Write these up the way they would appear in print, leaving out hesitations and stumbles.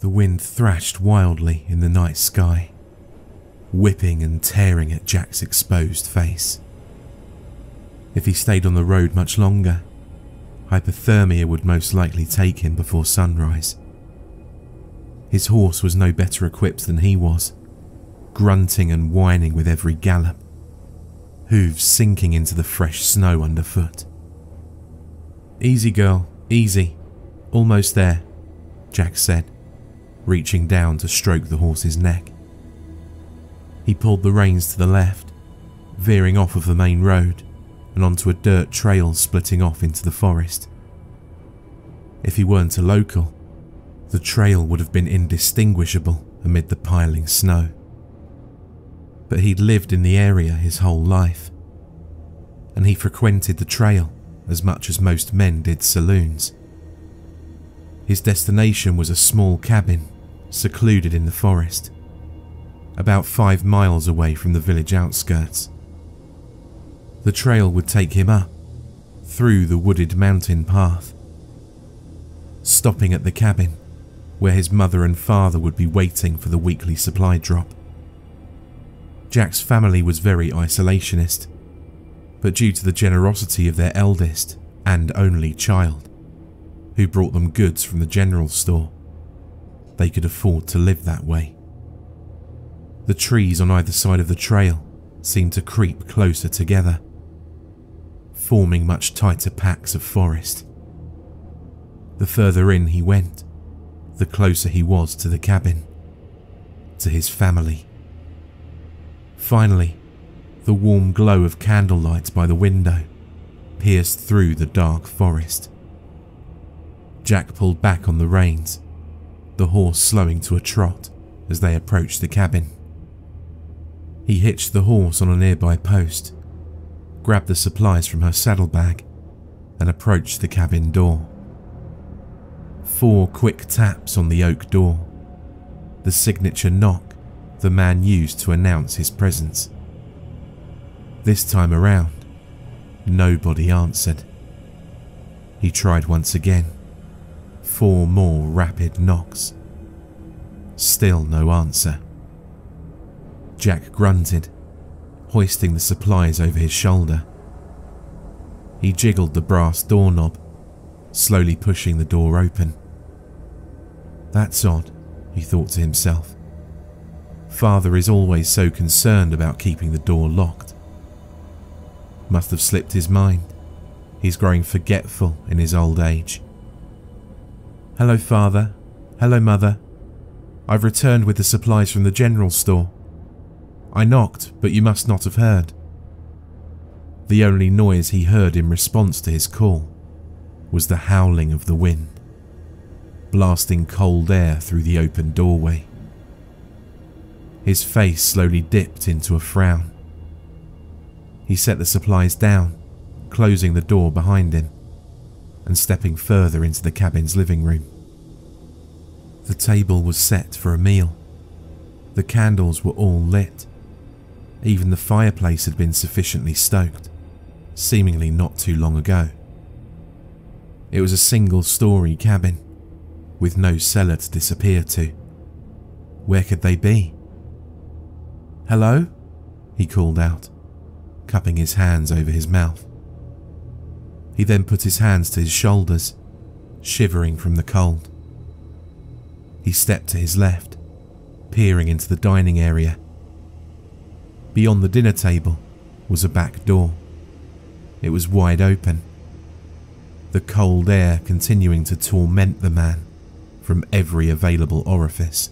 The wind thrashed wildly in the night sky, whipping and tearing at Jack's exposed face. If he stayed on the road much longer, hypothermia would most likely take him before sunrise. His horse was no better equipped than he was, grunting and whining with every gallop, hooves sinking into the fresh snow underfoot. "Easy, girl, easy. Almost there," Jack said, reaching down to stroke the horse's neck. He pulled the reins to the left, veering off of the main road and onto a dirt trail splitting off into the forest. If he weren't a local, the trail would have been indistinguishable amid the piling snow. But he'd lived in the area his whole life, and he frequented the trail as much as most men did saloons. His destination was a small cabin, secluded in the forest, about 5 miles away from the village outskirts. The trail would take him up, through the wooded mountain path, stopping at the cabin, where his mother and father would be waiting for the weekly supply drop. Jack's family was very isolationist, but due to the generosity of their eldest and only child, who brought them goods from the general store, they could afford to live that way. The trees on either side of the trail seemed to creep closer together, forming much tighter packs of forest. The further in he went, the closer he was to the cabin, to his family. Finally, the warm glow of candlelight by the window pierced through the dark forest. Jack pulled back on the reins, the horse slowing to a trot as they approached the cabin. He hitched the horse on a nearby post, grabbed the supplies from her saddlebag, and approached the cabin door. 4 quick taps on the oak door, the signature knock the man used to announce his presence. This time around, nobody answered. He tried once again, 4 more rapid knocks. Still no answer. Jack grunted, hoisting the supplies over his shoulder. He jiggled the brass doorknob, slowly pushing the door open. "That's odd," he thought to himself. "Father is always so concerned about keeping the door locked. Must have slipped his mind. He's growing forgetful in his old age." "Hello, Father. Hello, Mother. I've returned with the supplies from the general store. I knocked, but you must not have heard." The only noise he heard in response to his call was the howling of the wind, blasting cold air through the open doorway. His face slowly dipped into a frown. He set the supplies down, closing the door behind him, and stepping further into the cabin's living room. The table was set for a meal. The candles were all lit. Even the fireplace had been sufficiently stoked, seemingly not too long ago. It was a single-story cabin, with no cellar to disappear to. Where could they be? "Hello?" he called out, cupping his hands over his mouth. He then put his hands to his shoulders, shivering from the cold. He stepped to his left, peering into the dining area. Beyond the dinner table was a back door. It was wide open, the cold air continuing to torment the man from every available orifice.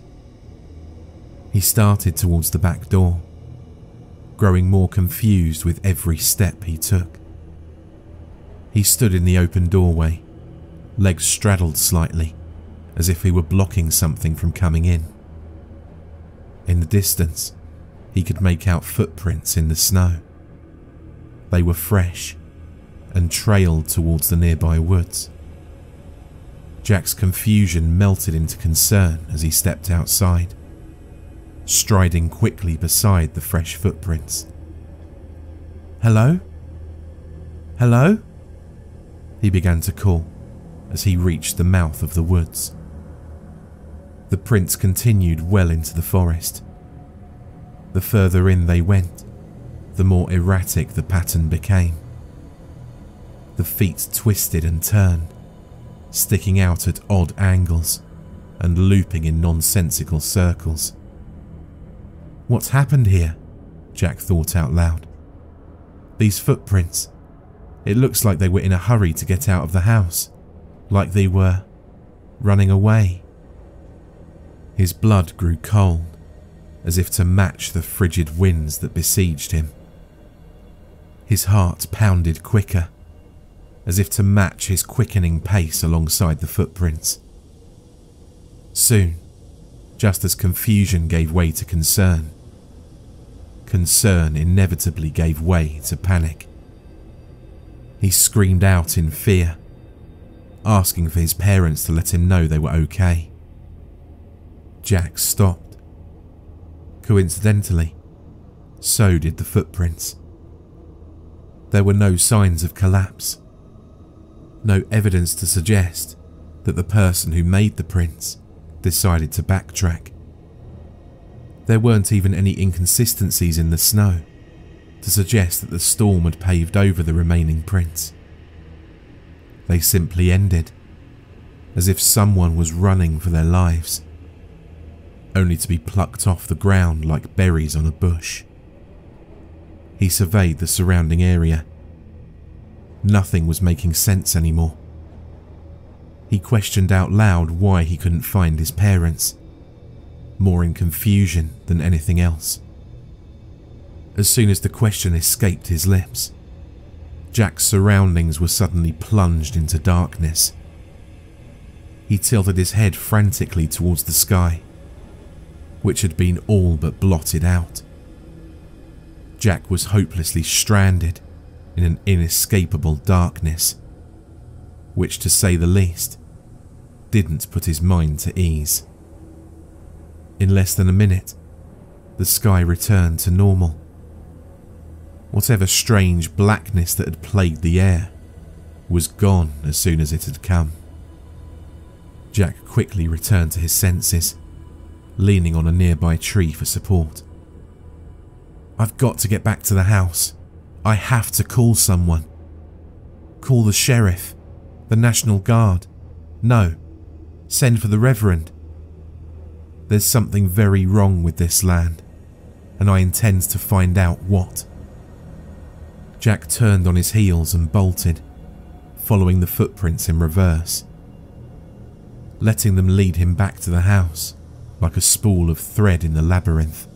He started towards the back door, growing more confused with every step he took. He stood in the open doorway, legs straddled slightly, as if he were blocking something from coming in. In the distance, he could make out footprints in the snow. They were fresh and trailed towards the nearby woods. Jack's confusion melted into concern as he stepped outside, striding quickly beside the fresh footprints. "Hello? Hello?" he began to call as he reached the mouth of the woods. The prints continued well into the forest. The further in they went, the more erratic the pattern became. The feet twisted and turned, sticking out at odd angles and looping in nonsensical circles. "What's happened here?" Jack thought out loud. "These footprints, it looks like they were in a hurry to get out of the house, like they were running away." His blood grew cold, as if to match the frigid winds that besieged him. His heart pounded quicker, as if to match his quickening pace alongside the footprints. Soon, just as confusion gave way to concern, concern inevitably gave way to panic. He screamed out in fear, asking for his parents to let him know they were okay. Jack stopped. Coincidentally, so did the footprints. There were no signs of collapse, no evidence to suggest that the person who made the prints decided to backtrack. There weren't even any inconsistencies in the snow to suggest that the storm had paved over the remaining prints. They simply ended, as if someone was running for their lives, only to be plucked off the ground like berries on a bush. He surveyed the surrounding area. Nothing was making sense anymore. He questioned out loud why he couldn't find his parents, more in confusion than anything else. As soon as the question escaped his lips, Jack's surroundings were suddenly plunged into darkness. He tilted his head frantically towards the sky, which had been all but blotted out. Jack was hopelessly stranded in an inescapable darkness, which, to say the least, didn't put his mind to ease. In less than a minute, the sky returned to normal. Whatever strange blackness that had plagued the air was gone as soon as it had come. Jack quickly returned to his senses, leaning on a nearby tree for support. "I've got to get back to the house. I have to call someone. Call the sheriff, the National Guard. No, send for the Reverend. There's something very wrong with this land, and I intend to find out what." Jack turned on his heels and bolted, following the footprints in reverse, letting them lead him back to the house like a spool of thread in the labyrinth.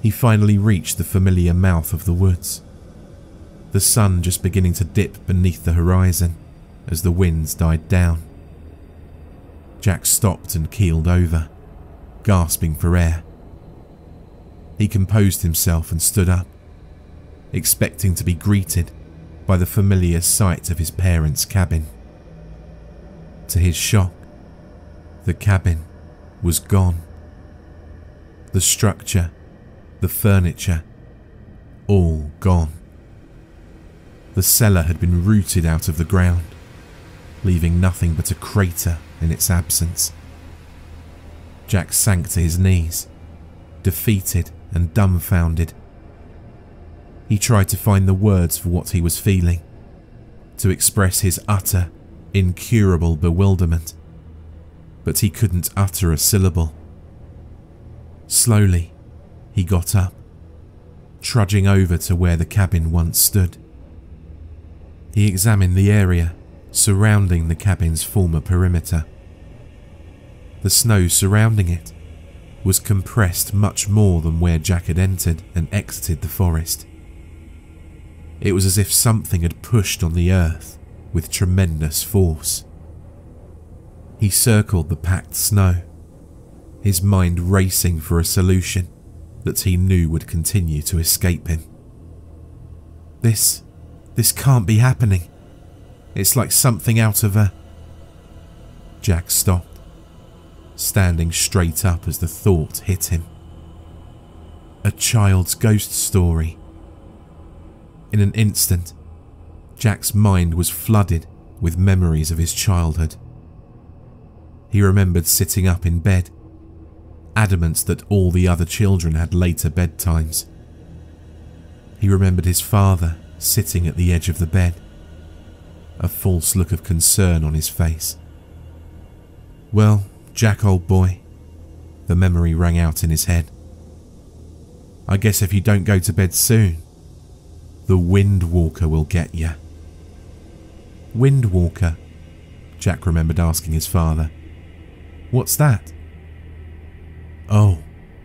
He finally reached the familiar mouth of the woods, the sun just beginning to dip beneath the horizon as the winds died down. Jack stopped and keeled over, gasping for air. He composed himself and stood up, expecting to be greeted by the familiar sight of his parents' cabin. To his shock, the cabin was gone. The structure, the furniture, all gone. The cellar had been rooted out of the ground, leaving nothing but a crater in its absence. Jack sank to his knees, defeated and dumbfounded. He tried to find the words for what he was feeling, to express his utter, incurable bewilderment, but he couldn't utter a syllable. Slowly, he got up, trudging over to where the cabin once stood. He examined the area surrounding the cabin's former perimeter. The snow surrounding it was compressed much more than where Jack had entered and exited the forest. It was as if something had pushed on the earth with tremendous force. He circled the packed snow, his mind racing for a solution that he knew would continue to escape him. This can't be happening. It's like something out of a... Jack stopped, standing straight up as the thought hit him. A child's ghost story. In an instant, Jack's mind was flooded with memories of his childhood. He remembered sitting up in bed, adamant that all the other children had later bedtimes. He remembered his father sitting at the edge of the bed, a false look of concern on his face. Well, Jack, old boy, the memory rang out in his head. I guess if you don't go to bed soon, the Wind Walker will get you. Wind Walker? Jack remembered asking his father. What's that? Oh,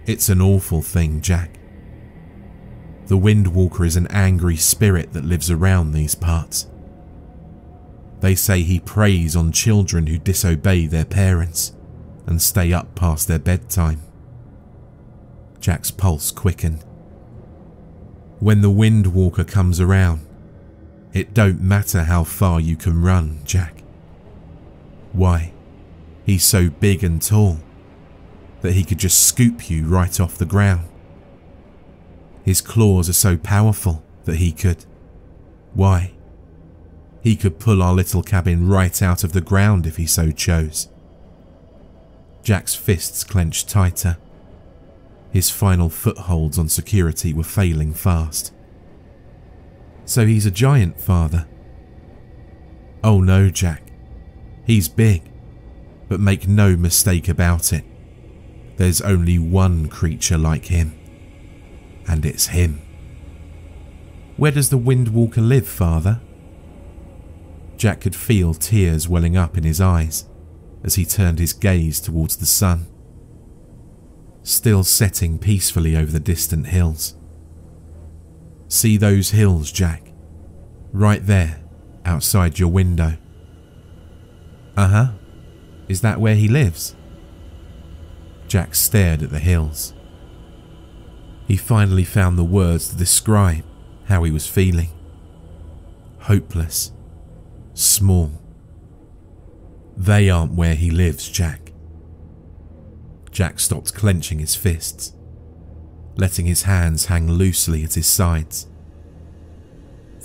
it's an awful thing, Jack. The Wind Walker is an angry spirit that lives around these parts. They say he preys on children who disobey their parents and stay up past their bedtime. Jack's pulse quickened. When the Wind Walker comes around, it don't matter how far you can run, Jack. Why, he's so big and tall that he could just scoop you right off the ground. His claws are so powerful that he could, why, he could pull our little cabin right out of the ground if he so chose. Jack's fists clenched tighter. His final footholds on security were failing fast. So he's a giant, father? Oh no, Jack. He's big, but make no mistake about it. There's only one creature like him, and it's him. Where does the Wind Walker live, father? Jack could feel tears welling up in his eyes as he turned his gaze towards the sun, still setting peacefully over the distant hills. See those hills, Jack? Right there, outside your window. Uh-huh. Is that where he lives? Jack stared at the hills. He finally found the words to describe how he was feeling. Hopeless. Small. They aren't where he lives, Jack. Jack stopped clenching his fists, letting his hands hang loosely at his sides.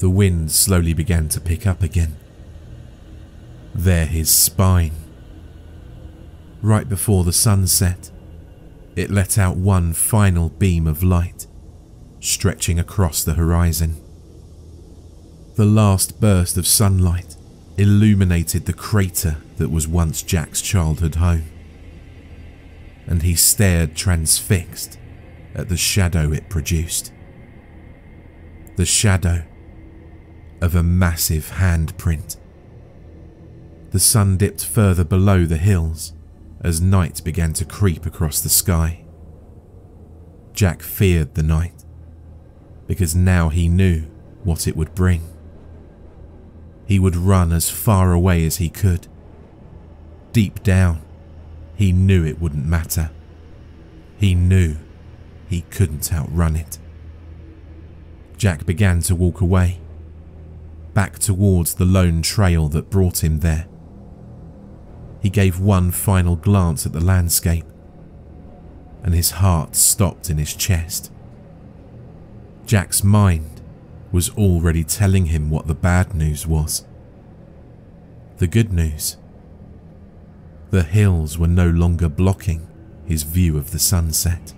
The wind slowly began to pick up again. There, his spine. Right before the sunset, it let out one final beam of light, stretching across the horizon. The last burst of sunlight illuminated the crater that was once Jack's childhood home, and he stared transfixed at the shadow it produced. The shadow of a massive handprint. The sun dipped further below the hills as night began to creep across the sky. Jack feared the night, because now he knew what it would bring. He would run as far away as he could. Deep down, he knew it wouldn't matter. He knew he couldn't outrun it. Jack began to walk away, back towards the lone trail that brought him there. He gave one final glance at the landscape, and his heart stopped in his chest. Jack's mind was already telling him what the bad news was. The good news. The hills were no longer blocking his view of the sunset.